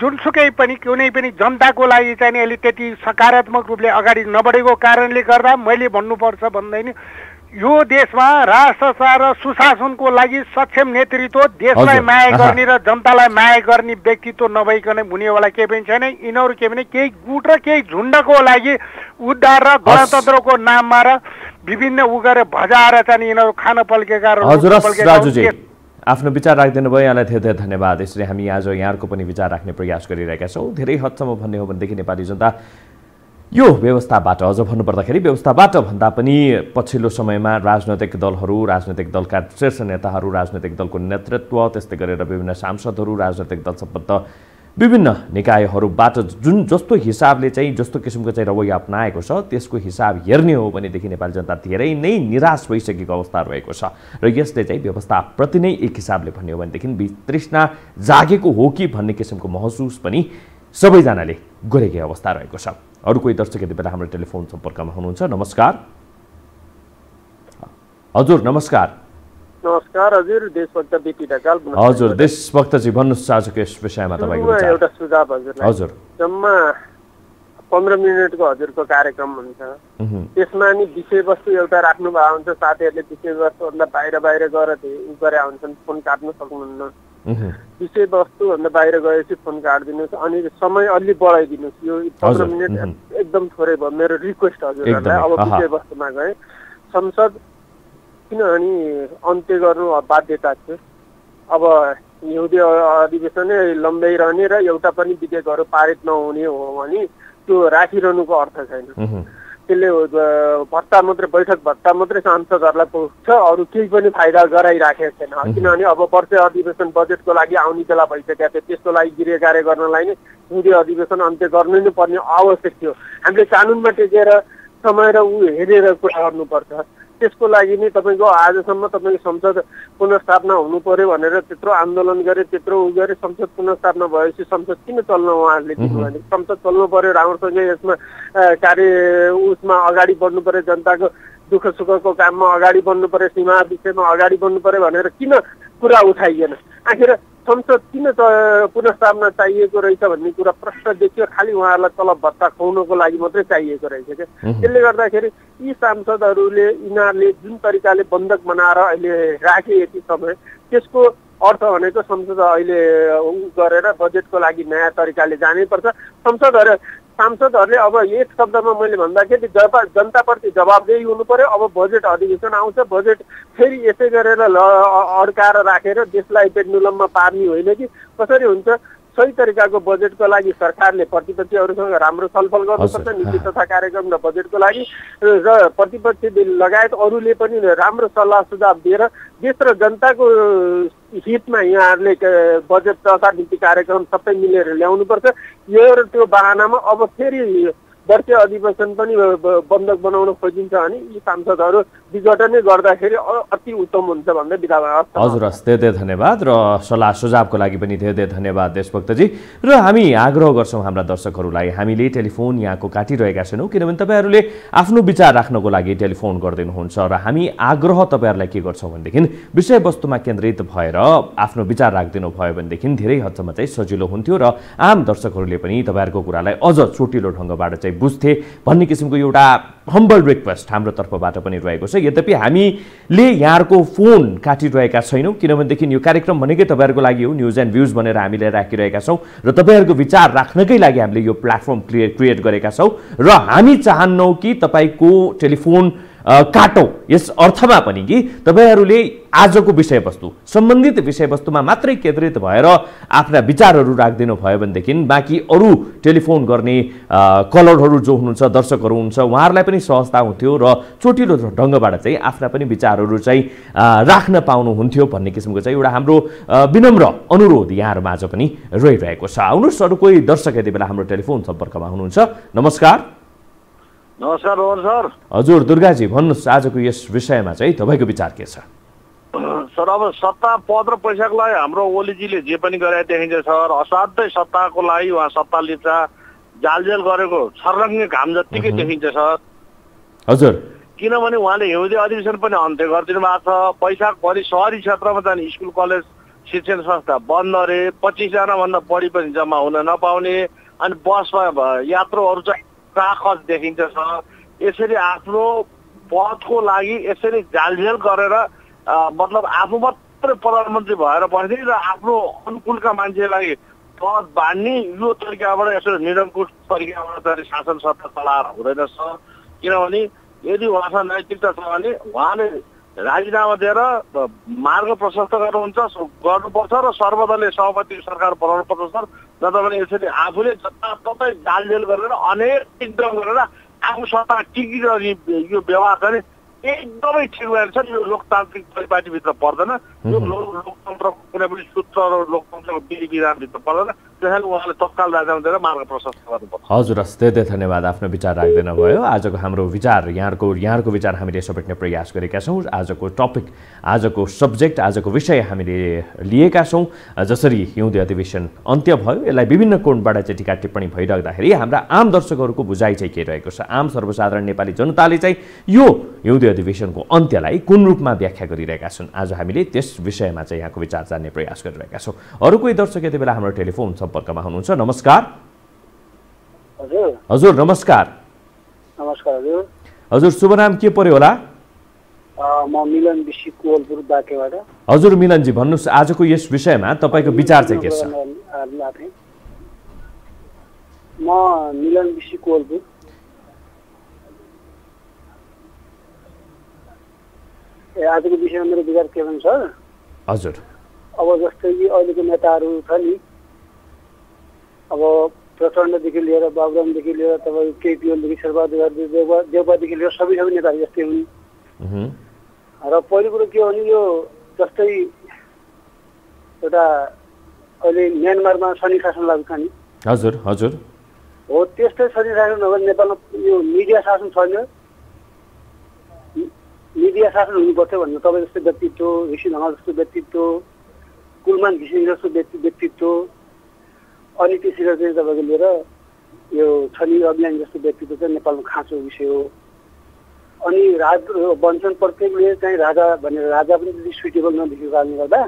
जुनसुकै पनि कुनै पनि जनताको लागि चाहिँ अहिले त्यति सकारात्मक रूपले अगाडि नबढेको कारणले गर्दा मैले भन्नुपर्छ भन्दैन यो देशमा राष्ट्रशासन र सुशासनको लागि सक्षम नेतृत्व देशलाई माया गर्ने र जनतालाई माया गर्ने व्यक्तित्व नभइकन हुनेवाला केही पनि छैन। यिनीहरू के भने केही गुट र केही झुण्डको लागि उद्धार र गणतन्त्रको नाममा र विभिन्न उगेर भजाएर चाहिँ यिनीहरू खान पल्केका र आफ्नो विचार राख्दिनु भयो। यहाँलाई धेरै धेरै धन्यवाद। यसरी हामी आज यहाँको पनि विचार राख्ने प्रयास गरिरहेका छौँ। धेरै हदसम्म भन्ने हो भनेदेखि नेपाली जनता यो व्यवस्थाबाट अझ भन्नुपर्दाखेरि व्यवस्थाबाट भन्दा पनि पछिल्लो समयमा राजनैतिक दलहरू राजनैतिक दलका शीर्ष नेताहरू राजनैतिक दलको नेतृत्व त्यस्तै गरेर विभिन्न सांसदहरू राजनैतिक दलसम्बद्ध विभिन्न निकायहरूबाट जुन जस्तो हिसाबले चाहिँ जस्तो किसिमको चाहिँ रवैया अपनाएको छ त्यसको हिसाब हेर्ने हो भनेदेखि नेपाली जनता धेरै नै निराश भइसकेको अवस्था रहेको छ र यसले चाहिँ व्यवस्थाप्रति नै एक हिसाबले भन्ने हो भनेदेखि वितृष्णा जागेको हो कि भन्ने किसिमको महसुस पनि सबैजनाले गरेकै अवस्था रहेको छ। अरू कोही दर्शक यति बेला हाम्रो टेलिफोन सम्पर्कमा हुनुहुन्छ। नमस्कार। हजुर नमस्कार। नमस्कार हजुर। देशभक्त बिपी ढकाल। हजुर देशभक्तजी भन्नुहोस् आजको यस विषयमा तपाईँको विचार। एउटा सुझाव हजुरलाई। हजुर जम्मा पन्ध्र मिनटको हजुरको कार्यक्रम हुन्छ त्यसमा नि विषयवस्तु एउटा राख्नु भएको हुन्छ। साथीहरूले विषयवस्तुभन्दा बाहिर बाहिर गएर उ गरे हुन्छन् फोन काट्नु सक्नुहुन्न। विषयवस्तुभन्दा बाहिर गएपछि फोन काटिदिनुहोस् अनि समय अलि बढाइदिनुहोस्। यो पन्ध्र मिनट एकदम थोरै भयो। मेरो रिक्वेस्ट हजुरहरूलाई अब विषयवस्तुमा गए संसद किनभने अन्त्य गर्नु बाध्यता थियो। अब हिउँदे अधिवेशनै लम्ब्याइरहने र एउटा पनि विधेयकहरू पारित नहुने हो भने त्यो राखिरहनुको अर्थ छैन। त्यसले भत्ता मात्रै बैठक भत्ता मात्रै सांसदहरूलाई पुग्छ अरू केही पनि फाइदा गराइराखेको छैन। किनभने अब वर्ष अधिवेशन बजेटको लागि आउने बेला भइसकेको थियो त्यसको लागि गृह कार्य गर्नलाई नै हिउँदे अधिवेशन अन्त्य गर्नु नै पर्ने आवश्यक थियो। हामीले कानुनमा टेकेर समय र ऊ हेरेर कुरा गर्नुपर्छ। त्यसको लागि नै तपाईँको आजसम्म तपाईँको संसद पुनर्स्थापना हुनु पर्यो भनेर त्यत्रो आन्दोलन गरे त्यत्रो उ गरे संसद पुनर्स्थापना भएपछि संसद किन चल्न उहाँहरूले दिनुभयो। संसद चल्नु पर्यो राम्रोसँग यसमा कार्य उसमा अगाडि बढ्नु पर्यो जनताको दुःख सुखको काममा अगाडि बढ्नु पर्यो सीमा विषयमा अगाडि बढ्नु पर्यो भनेर किन कुरा उठाइएन। आखिर संसद किन पुनर्स्थापना चाहिएको रहेछ भन्ने कुरा प्रश्न देखियो। खालि उहाँहरूलाई तलब भत्ता खुवाउनको लागि मात्रै चाहिएको रहेछ क्या। त्यसले गर्दाखेरि यी सांसदहरूले यिनीहरूले जुन तरिकाले बन्धक बनाएर अहिले राखे यति समय त्यसको अर्थ भनेको संसद अहिले उ गरेर बजेटको लागि नयाँ तरिकाले जानैपर्छ। संसदहरू सांसदहरूले अब एक शब्दमा मैले भन्दाखेरि जब जनताप्रति जवाबदेही हुनु पर्यो। अब बजेट अधिवेशन आउँछ बजेट फेरि यसै गरेर अड्काएर राखेर देशलाई पेन्डुलममा पार्ने होइन कि कसरी हुन्छ। सही तरिकाको बजेटको लागि सरकारले प्रतिपक्षीहरूसँग राम्रो छलफल गर्नुपर्छ नीति तथा कार्यक्रम र बजेटको लागि र प्रतिपक्षी लगायत अरूले पनि राम्रो सल्लाह सुझाव दिएर देश र जनताको हितमा यहाँहरूले बजेट तथा नीति कार्यक्रम सबै मिलेर ल्याउनुपर्छ। यो र त्यो बहानामा अब फेरि वर्षीय अधिवेशन पनि बन्धक बनाउन खोजिन्छ भने यी सांसदहरू विघटनै गर्दाखेरि अति उत्तम हुन्छ भन्दै बिदा भयो। हजुर हस् धेरै धेरै धन्यवाद र सल्लाह सुझावको लागि पनि धेरै धेरै धन्यवाद देशभक्तजी। र हामी आग्रह गर्छौँ हाम्रा दर्शकहरूलाई हामीले टेलिफोन यहाँको काटिरहेका छैनौँ किनभने तपाईँहरूले आफ्नो विचार राख्नको लागि टेलिफोन गरिदिनुहुन्छ र हामी आग्रह तपाईँहरूलाई के गर्छौँ भनेदेखि विषयवस्तुमा केन्द्रित भएर आफ्नो विचार राखिदिनु भयो भनेदेखि धेरै हदसम्म चाहिँ सजिलो हुन्थ्यो र आम दर्शकहरूले पनि तपाईँहरूको कुरालाई अझ चोटिलो ढङ्गबाट चाहिँ बुझ्थे भन्ने किसिमको एउटा हम्बल रिक्वेस्ट हाम्रो तर्फबाट पनि रहेको छ। यद्यपि हामीले यहाँको फोन काटिरहेका छैनौँ किनभनेदेखि यो कार्यक्रम भनेकै तपाईँहरूको लागि हो। न्युज एन्ड भ्युज भनेर हामीले राखिरहेका छौँ र तपाईँहरूको विचार राख्नकै लागि हामीले यो प्लेटफर्म क्रिए क्रिएट गरेका छौँ र हामी चाहन्नौँ कि तपाईँको टेलिफोन काटौँ यस अर्थमा पनि कि तपाईँहरूले आजको विषयवस्तु सम्बन्धित विषयवस्तुमा मात्रै केन्द्रित भएर आफ्ना विचारहरू राखिदिनु भयो भनेदेखि बाँकी अरू टेलिफोन गर्ने कलरहरू जो हुनुहुन्छ दर्शकहरू हुन्छ उहाँहरूलाई पनि सहजता हुन्थ्यो र चोटिलो ढङ्गबाट चाहिँ आफ्ना पनि विचारहरू चाहिँ राख्न पाउनुहुन्थ्यो भन्ने किसिमको चाहिँ एउटा हाम्रो विनम्र अनुरोध यहाँहरूमाझ पनि रहिरहेको छ। आउनुहोस् अरू कोही दर्शक यति बेला हाम्रो टेलिफोन सम्पर्कमा हुनुहुन्छ। नमस्कार। नमस्कार सर। हजुर दुर्गाजी भन्नुहोस् आजको यस विषयमा चाहिँ तपाईँको विचार के छ। सर अब सत्ता पद र पैसाको लागि हाम्रो ओलीजीले जे पनि गरे देखिन्छ सर। असाध्यै सत्ताको लागि उहाँ सत्ता लिप्चा जालजेल गरेको छर्लङ्गे घाम जत्तिकै देखिन्छ सर। हजुर किनभने उहाँले हिउँदे अधिवेशन पनि अन्त्य गरिदिनु भएको छ। पैसा भरि सहरी क्षेत्रमा जाने स्कुल कलेज शिक्षण संस्था बन्द अरे, पच्चिसजना भन्दा बढी पनि जम्मा हुन नपाउने, अनि बसमा यात्रुहरू चाहिँ त्राखस देखिन्छ। यसरी आफ्नो पदको लागि यसरी जालझेल गरेर मतलब आफू मात्रै प्रधानमन्त्री भएर बस्ने र आफ्नो अनुकूलका मान्छेलाई पद बाँड्ने यो तरिकाबाट यसरी निरङ्कुश तरिकाबाट चाहिँ शासन सत्ता चलाएर हुँदैन सर। किनभने यदि उहाँसँग नैतिकता छ भने उहाँले राजीनामा दिएर मार्ग प्रशस्त गर्नुहुन्छ गर्नुपर्छ र सर्वदलीय सहमति सरकार बनाउनु पर्छ सर। नत्र भने यसरी आफूले जताततै जालझेल गरेर अनेक एकदम गरेर आफू सत्ता टिकिरहने यो व्यवहार चाहिँ एकदमै ठिक भएन छ। यो लोकतान्त्रिक परिपाटीभित्र पर्दैन, यो लोकतन्त्रको कुनै पनि सूत्र र लोकतन्त्रको विधि विधानभित्र पर्दैन। त्यसैले उहाँले तत्काल राजीनामा दिएर मार्ग प्रशस्त गर्नुपर्छ। हजुर, हस्, धेरै धन्यवाद आफ्नो विचार राख्दै भयो। आजको हाम्रो विचार यहाँको यहाँको विचार हामीले समेट्ने प्रयास गरेका छौँ। आजको टपिक, आजको सब्जेक्ट, आजको विषय हामीले लिएका छौँ। जसरी हिउँदे अधिवेशन अन्त्य भयो, यसलाई विभिन्न कोणबाट चाहिँ टिका टिप्पणी भइराख्दाखेरि हाम्रा आम दर्शकहरूको बुझाइ चाहिँ के रहेको छ? आम सर्वसाधारण नेपाली जनताले चाहिँ यो हिउँदे अधिवेशनको अन्त्यलाई कुन रूपमा व्याख्या गरिरहेका छन्? आज हामीले त्यस विषयमा चाहिँ यहाँको विचार जान्ने प्रयास गरिरहेका छौँ। अरू कोही दर्शक यति बेला हाम्रो टेलिफोन सम्पर्कमा हुनुहुन्छ। नमस्कार। हजुर हजुर नमस्कार। नमस्कार हजुर। हजुर शुभ नाम के पर्यो होला? म मिलन बिशी कोलपुर बाकेबाट। हजुर मिलनजी, भन्नुहोस् आजको यस विषयमा तपाईँको विचार चाहिँ के छ? म मिलन बिशी कोलपुर। ए, आजको विषयमा मेरो विचार के भन्छ? हजुर, अब जस्तै कि अहिलेको नेताहरू छ नि, अब प्रचण्डदेखि लिएर बाबुरामदेखि लिएर तपाईँ केपीदेखि शेरबहादुर देउवा देउवादेखि लिएर सबै सबै नेताहरू यस्तै हुन्। र पहिलो कुरो के हो भने यो जस्तै एउटा अहिले म्यानमारमा शनि शासन लाग्छ नि, हजुर हजुर हो, त्यस्तै शनि शासन नभएर नेपालमा यो मिडिया शासन छैन। मिडिया शासन हुनुपर्थ्यो भन्नु, तपाईँ जस्तो व्यक्तित्व, ऋषि धमाल जस्तो व्यक्तित्व, कुलमान घिसिङ जस्तो व्यक्ति व्यक्तित्व, अनि त्यसरी चाहिँ तपाईँको लिएर यो छनी अभियान जस्तो व्यक्तित्व चाहिँ नेपालमा खाँचो विषय हो। अनि राज वञ्चन प्रत्येकले चाहिँ राजा भनेर राजा पनि त्यति सुइटेबल नदेखेको कारणले गर्दा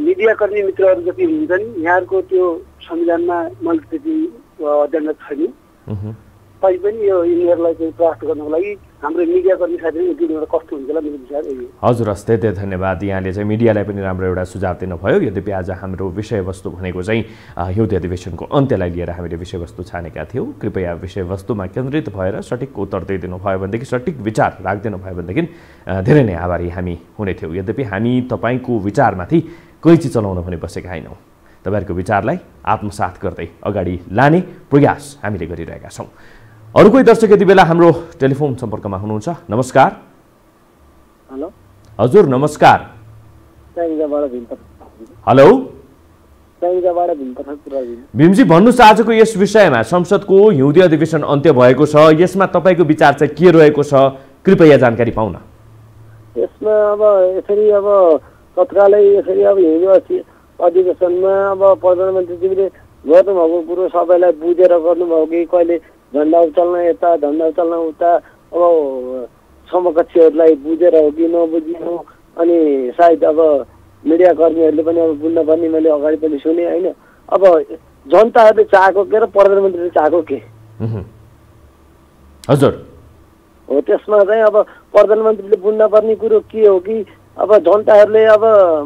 मिडियाकर्मी मित्रहरू जति हुनुहुन्छ नि, यहाँहरूको त्यो संविधानमा मैले त्यति अध्ययन छैन, तै पनि यो यिनीहरूलाई चाहिँ प्रयास गर्नको लागि हाम्रो मिडियाकर्मी साथीहरू एउटा कस्तो हुन्छ होला मेरो विचार यही हो। हजुर, हस्, धेरै धन्यवाद। यहाँले चाहिँ मिडियालाई पनि राम्रो एउटा सुझाव दिनुभयो। यद्यपि आज हाम्रो विषयवस्तु भनेको चाहिँ हिउँदे अधिवेशनको अन्त्यलाई लिएर हामीले विषयवस्तु छानेका थियौँ। कृपया विषयवस्तुमा केन्द्रित भएर सठिक उत्तर दिइदिनु भयो भनेदेखि, सठिक विचार राखिदिनु भयो भनेदेखि धेरै नै आभारी हामी हुने थियौँ। यद्यपि हामी तपाईँको विचारमाथि कैँची चलाउन भने बसेका होइनौँ, तपाईँहरूको विचारलाई आत्मसात गर्दै अगाडि लाने प्रयास हामीले गरिरहेका छौँ। अरू कोही दर्शक यति बेला हाम्रो टेलिफोन सम्पर्कमा हुनुहुन्छ। नमस्कार। हेलो हजुर नमस्कार। हेलो भीमजी, भन्नुहोस् आजको यस विषयमा संसदको हिउँदे अधिवेशन अन्त्य भएको छ, यसमा तपाईँको विचार चाहिँ के रहेको छ? कृपया जानकारी पाउन। यसमा अब यसरी अब तत्कालै यसरी अब हिउँदे अधिवेशनमा अब प्रधानमन्त्रीजीले गर्नुभएको कुरो सबैलाई बुझेर गर्नुभयो कि कहिले झन्डा उचाल्न यता झन्डा उचाल्न उता, अब समकक्षहरूलाई बुझेर हो कि नबुझिनु, अनि सायद अब मिडियाकर्मीहरूले पनि अब बुझ्न पर्ने, मैले अगाडि पनि सुने होइन, अब जनताहरूले चाहेको के र प्रधानमन्त्रीले चाहेको के, हजुर हो, त्यसमा चाहिँ अब प्रधानमन्त्रीले बुझ्न पर्ने कुरो के हो कि अब जनताहरूले अब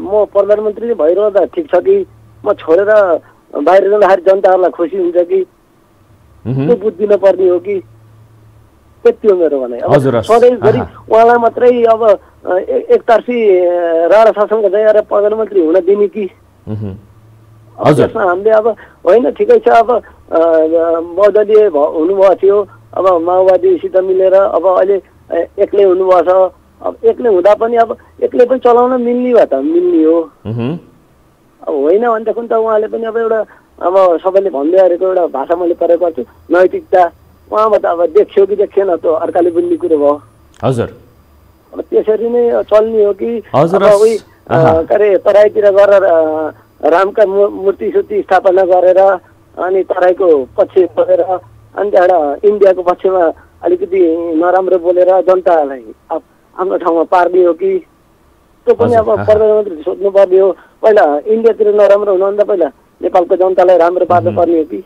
म प्रधानमन्त्रीले भइरहँदा ठिक छ कि म छोडेर बाहिर जाँदाखेरि जनताहरूलाई खुसी हुन्छ कि बुझ्दिन पर्ने हो कि, त्यति हो मेरो भनाइ। सधैँभरि उहाँलाई मात्रै अब एकतर्फी राणा शासनको जहाँ प्रधानमन्त्री हुन दिने कि, त्यसमा हामीले अब होइन ठिकै छ, अब बदलीय हुनुभएको थियो, अब माओवादीसित मिलेर अब अहिले एक्लै हुनुभएको छ, अब एक्लै हुँदा पनि अब एक्लै पनि चलाउन मिल्ने भए त मिल्ने हो, अब होइन भनेदेखि त उहाँले पनि अब एउटा अब सबैले भन्दै आएको एउटा भाषा मैले प्रयोग गर्छु, नैतिकता, उहाँमा त अब देखियो कि देखिएन त्यो अर्काले बुझ्ने कुरो भयो। हजुर, अब त्यसरी नै चल्ने हो कि उही के अरे तराईतिर गएर रामका मूर्ति सूर्ति स्थापना गरेर अनि तराईको पछि परेर अनि त्यहाँबाट इन्डियाको पक्षमा अलिकति नराम्रो बोलेर जनतालाई आफ्नो ठाउँमा पार्ने हो कि, त्यो पनि अब प्रधानमन्त्री सोध्नुपर्ने हो। पहिला इन्डियातिर नराम्रो हुनुभन्दा पहिला नेपालको जनतालाई राम्रो बाटो पर्ने हो कि।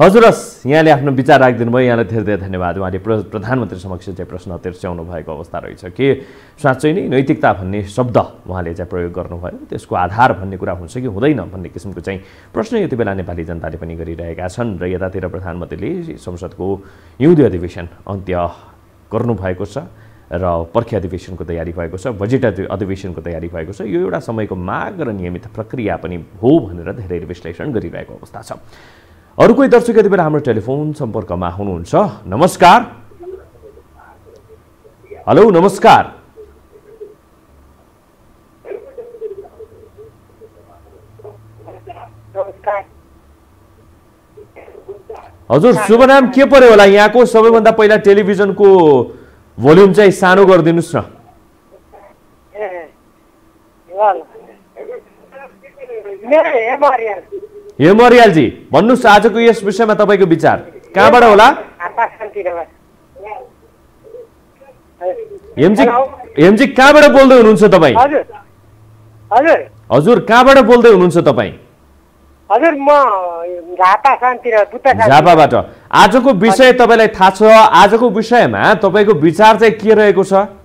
हजुर, हस् यहाँले आफ्नो विचार राखिदिनु भयो, यहाँलाई धेरै धेरै धन्यवाद। उहाँले प्रधानमन्त्री समक्ष चाहिँ प्रश्न तिर्स्याउनु भएको अवस्था रहेछ कि साँच्चै नै नैतिकता भन्ने शब्द उहाँले चाहिँ प्रयोग गर्नुभयो, त्यसको आधार भन्ने कुरा हुन्छ कि हुँदैन भन्ने किसिमको चाहिँ प्रश्न यति बेला नेपाली जनताले पनि गरिरहेका छन्। र यतातिर प्रधानमन्त्रीले संसदको हिउँदे अधिवेशन अन्त्य गर्नुभएको छ र पर्खे अधिवेशनको तयारी भएको छ, बजेट अधिवेशनको तयारी भएको छ। यो एउटा समयको माग र नियमित प्रक्रिया पनि हो भनेर धेरैले विश्लेषण गरिरहेको अवस्था छ। अरु कोही दर्शक यति बेला हाम्रो टेलिफोन सम्पर्कमा हुनुहुन्छ। नमस्कार। हेलो, नमस्कार। हजुर, शुभ नाम के पर्यो होला यहाँको? सबैभन्दा पहिला टेलिभिजनको भोल्युम चाहिँ सानो गरिदिनुहोस् न। हेमरियालजी, भन्नुहोस् आजको यस विषयमा तपाईँको विचार कहाँबाट होला? हेमजी हेमजी कहाँबाट बोल्दै हुनुहुन्छ तपाईँ? हजुर, कहाँबाट बोल्दै हुनुहुन्छ तपाईँ? हजुर, म झापाबाट। आजको विषय तपाईँलाई थाहा छ, आजको विषयमा तपाईँको विचार चाहिँ के रहेको छ?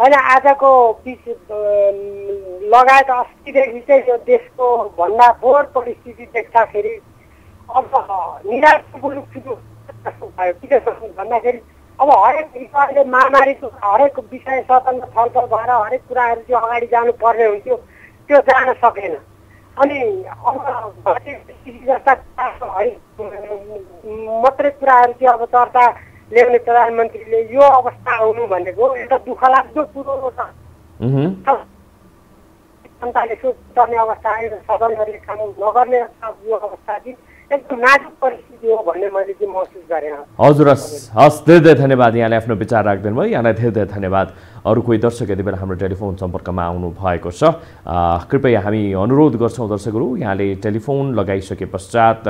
होइन, आजको लगायत अस्तिदेखि चाहिँ यो देशको भन्दाफोर परिस्थिति देख्दाखेरि अब निराशापूर्वक भयो। किन भन्दाखेरि अब हरेक विषयले महामारीको हरेक विषय स्वतन्त्र छलफल भएर हरेक कुराहरू चाहिँ अगाडि जानुपर्ने हुन्थ्यो, त्यो जान सकेन। अनि अब जस्ता मात्रै कुराहरू चाहिँ अब चर्चा ल्याउने प्रधानमन्त्रीले यो अवस्था आउनु भनेको एउटा दुःखलाग्दो कुरो हो। जनताले सोच्ने अवस्था आयो, सदनहरूले काम नगर्ने यो अवस्था चाहिँ एकदम नाजुक परिस्थिति हो भन्ने मैले चाहिँ महसुस गरेँ। हजुर, हस्, धेरै धेरै धन्यवाद। यहाँले आफ्नो विचार राखिदिनु भयो, यहाँलाई धेरै धेरै धन्यवाद। अरू कोही दर्शक यति बेला हाम्रो टेलिफोन सम्पर्कमा आउनु भएको छ। कृपया हामी अनुरोध गर्छौँ दर्शकहरू, यहाँले टेलिफोन लगाइसके पश्चात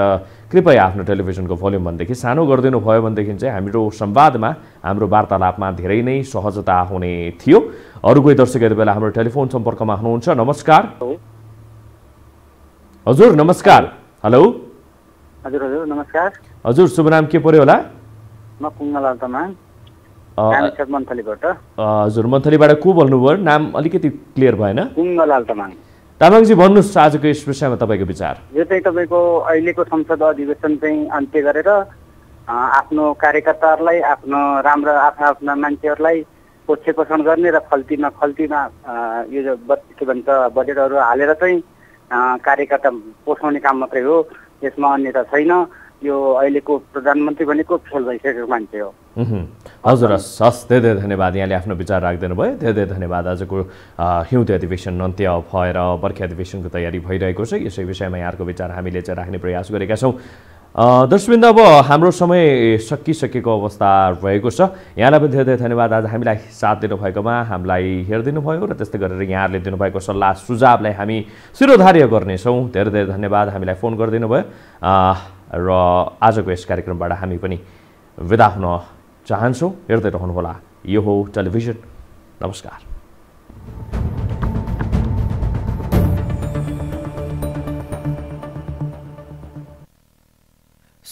कृपया आफ्नो टेलिभिजनको भोल्युम भनेदेखि सानो गरिदिनु भयो भनेदेखि चाहिँ हाम्रो संवादमा, हाम्रो वार्तालापमा धेरै नै सहजता हुने थियो। अरू कोही दर्शक यति बेला हाम्रो टेलिफोन सम्पर्कमा हुनुहुन्छ। नमस्कार। हजुर, नमस्कार। हेलो। हजुर हजुर नमस्कार। हजुर, शुभ नाम के पर्यो होला? म कुंगलाल तामाङ, मन्थलीबाट। हजुर, मन्थलीबाट को बोल्नुभयो? नाम अलिकति क्लियर भएन। कुंगलाल तामाङ। तामाङजी, भन्नुहोस् आजको यस विषयमा तपाईँको विचार। यो चाहिँ तपाईँको अहिलेको संसद अधिवेशन चाहिँ अन्त्य गरेर आफ्नो कार्यकर्ताहरूलाई, आफ्नो राम्रो आफ्ना आफ्ना मान्छेहरूलाई पोषण गर्ने र खल्तीमा खल्तीमा यो के भन्छ बजेटहरू हालेर चाहिँ कार्यकर्ता पोषाउने काम मात्रै हो, यसमा अन्यथा छैन। यो अहिलेको प्रधानमन्त्री भनेको फेल भइसकेको मान्छे हो। हजुर, हस्, धेरै धेरै धन्यवाद। यहाँले आफ्नो विचार राखिदिनु भयो, धेरै धेरै धन्यवाद। आजको हिउँदे अधिवेशन अन्त्य भएर बर्खे अधिवेशनको तयारी भइरहेको छ, यसै विषयमा यहाँको विचार हामीले चाहिँ राख्ने प्रयास गरेका छौँ। दर्शकवृन्द, अब हाम्रो समय सकिसकेको अवस्था रहेको छ। यहाँलाई पनि धेरै धेरै धन्यवाद आज हामीलाई साथ दिनुभएकोमा, हामीलाई हेरिदिनु भयो र त्यस्तै गरेर यहाँहरूले दिनुभएको सल्लाह सुझावलाई हामी शिरोधार्य गर्नेछौँ। धेरै धेरै धन्यवाद, हामीलाई फोन गरिदिनु भयो। र आजको यस कार्यक्रमबाट हामी पनि बिदा हुन चाहन्छौँ। हेर्दै रहनुहोला, यो हो टेलिभिजन। नमस्कार।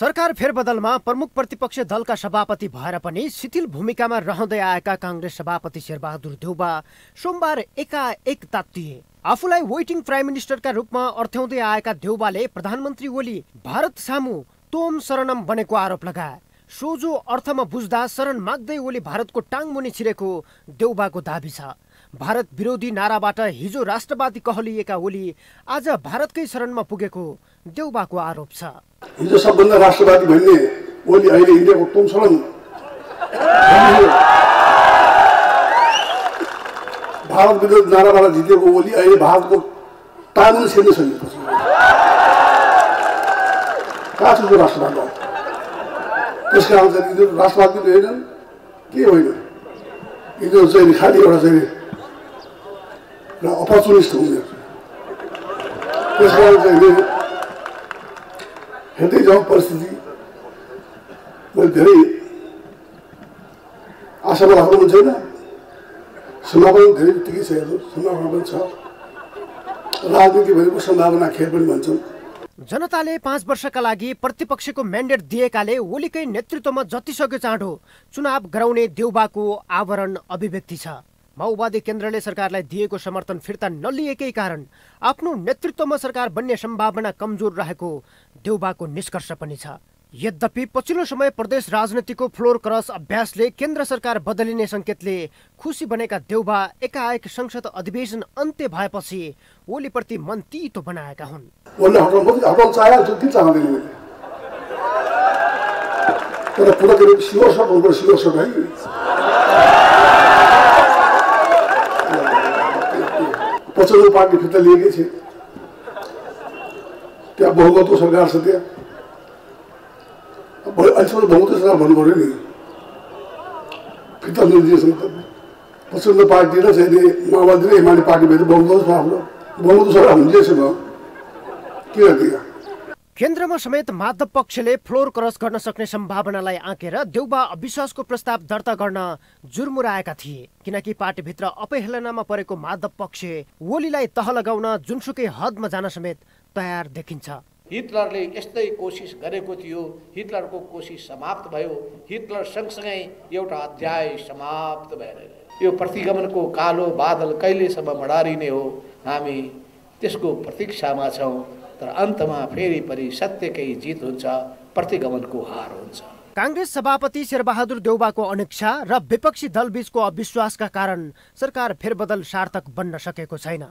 सरकार फेरबदलमा प्रमुख प्रतिपक्ष दलका सभापति भएर पनि शिथिल भूमिकामा रहँदै आएका काङ्ग्रेस सभापति शेरबहादुर देउवा सोमबार एकाएक तातिए। आफूलाई वेटिङ प्राइम मिनिस्टरका रूपमा अर्थ्याउँदै आएका देउवाले प्रधानमन्त्री ओली भारत सामु तोम शरणम बनेको आरोप लगाए। सोझो अर्थमा बुझ्दा शरण माग्दै ओली भारतको टाङमुनि छिरेको देउवाको दाबी छ। भारत विरोधी नाराबाट हिजो राष्ट्रवादी कहलिएका ओली आज भारतकै शरणमा पुगेको देउवाको आरोप छ। हिजो सबभन्दा राष्ट्रवादी भन्ने ओली अहिले इन्डियाको तोम शरण, भारत विरोध नाराबाट जितेको ओली अहिले भारतको टाङ्गुन छेड्न सकिएको छ। कहाँ छ राष्ट्रवाद? त्यस कारण राष्ट्रवादी होइन, के होइन, हिजो चाहिँ खालि एउटा चाहिँ अपर्चुनिस्ट हुने। त्यस कारण चाहिँ हेर्दै जाउँ परिस्थिति। मैले धेरै आशामा राख्नु छैन, समापन धेरै बित्तिकै छ, हेर्नु समापन पनि छ। राजनीति भनेको सम्भावना खेल पनि भन्छन्। जनताले पाँच वर्षका लागि प्रतिपक्षको म्यान्डेट दिएकाले ओलीकै नेतृत्वमा जतिसक्यो चाँडो चुनाव गराउने देउवाको आवरण अभिव्यक्ति छ। माओवादी केन्द्रले सरकारलाई दिएको समर्थन फिर्ता नलिएकै कारण आफ्नो नेतृत्वमा सरकार बन्ने सम्भावना कमजोर रहेको देउवाको निष्कर्ष पनि छ। यद्यपि पछिल्लो समय प्रदेश राजनीतिको फ्लोर क्रस अभ्यासले केन्द्र सरकार बदलिने संकेतले खुसी बनेका देउवा एकाएक संसद अधिवेशन अन्त्य भएपछि ओलीप्रति मन तीतो बनाएका हुन्। पछिल्लो पार्टी फिर्ता लिएकै थिए, त्यहाँ बहुमतको सरकार छ, त्यहाँ अहिलेसम्म बहुमतको सरकार भन्नु पऱ्यो नि, फिर्ता लिएसम्म त पछिल्लो पार्टी र चाहिँ माओवादी र हिमाली पार्टी भएर बहुमत छ, आफ्नो बहुमतको सरकार हुन्छसम्म के गर्दिया। केन्द्रमा समेत माधव पक्षले फ्लोर क्रस गर्न सक्ने सम्भावनालाई आँकेर देउवा अविश्वासको प्रस्ताव दर्ता गर्न जुर्मुराएका थिए, किनकि पार्टीभित्र अपहेलनामा परेको माधव पक्ष ओलीलाई तह लगाउन जुनसुकै हदमा जान समेत तयार देखिन्छ। हिटलरले यस्तै कोसिस गरेको थियो, हिटलरको कोसिस समाप्त भयो, हिटलर सँगसँगै एउटा अध्याय समाप्त भएर यो प्रतिगमनको कालो बादल कहिलेसम्म मडारिने हो, हामी त्यसको प्रतीक्षामा छौँ। तर अन्तमा फेरि पनि सत्यकै जित हुन्छ, प्रतिगमनको हार हुन्छ। कांग्रेस सभापति शेरबहादुर देउवाको अनिच्छा र विपक्षी दलबीचको अविश्वासका कारण सरकार फेरबदल सार्थक बन्न सकेको छैन।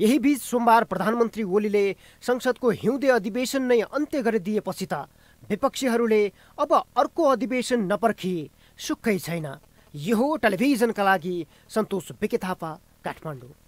यही बीच सोमबार प्रधानमन्त्री ओलीले संसदको हिउँदे अधिवेशन नै अन्त्य गरिदिएपछि त विपक्षीहरूले अब अर्को अधिवेशन नपर्खी सुक्खै छैन। यो टेलिभिजनका लागि सन्तोष भेटेथापा, काठमाडौँ।